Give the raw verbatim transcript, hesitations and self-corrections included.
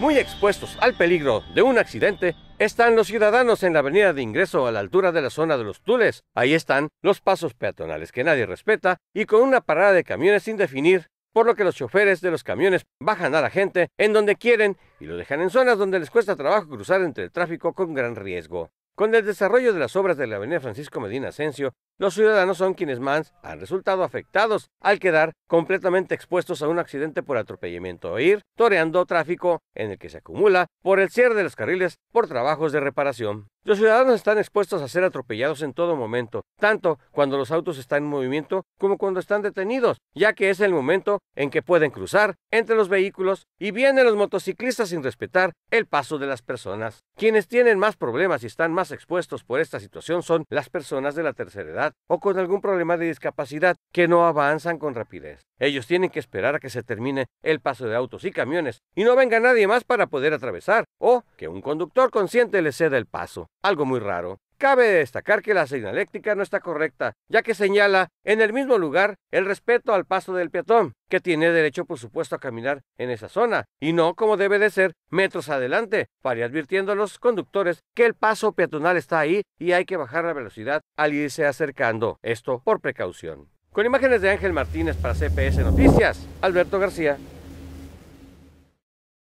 Muy expuestos al peligro de un accidente están los ciudadanos en la avenida de ingreso a la altura de la zona de Los Tules. Ahí están los pasos peatonales que nadie respeta y con una parada de camiones sin definir, por lo que los choferes de los camiones bajan a la gente en donde quieren y lo dejan en zonas donde les cuesta trabajo cruzar entre el tráfico con gran riesgo. Con el desarrollo de las obras de la avenida Francisco Medina Ascencio, los ciudadanos son quienes más han resultado afectados al quedar completamente expuestos a un accidente por atropellamiento o ir toreando tráfico en el que se acumula por el cierre de los carriles por trabajos de reparación. Los ciudadanos están expuestos a ser atropellados en todo momento, tanto cuando los autos están en movimiento como cuando están detenidos, ya que es el momento en que pueden cruzar entre los vehículos y vienen los motociclistas sin respetar el paso de las personas. Quienes tienen más problemas y están más expuestos por esta situación son las personas de la tercera edad o con algún problema de discapacidad que no avanzan con rapidez. Ellos tienen que esperar a que se termine el paso de autos y camiones y no venga nadie más para poder atravesar o que un conductor consciente les ceda el paso. Algo muy raro. Cabe destacar que la señalética no está correcta, ya que señala en el mismo lugar el respeto al paso del peatón, que tiene derecho por supuesto a caminar en esa zona, y no como debe de ser metros adelante, para ir advirtiendo a los conductores que el paso peatonal está ahí y hay que bajar la velocidad al irse acercando, esto por precaución. Con imágenes de Ángel Martínez para C P S Noticias, Alberto García.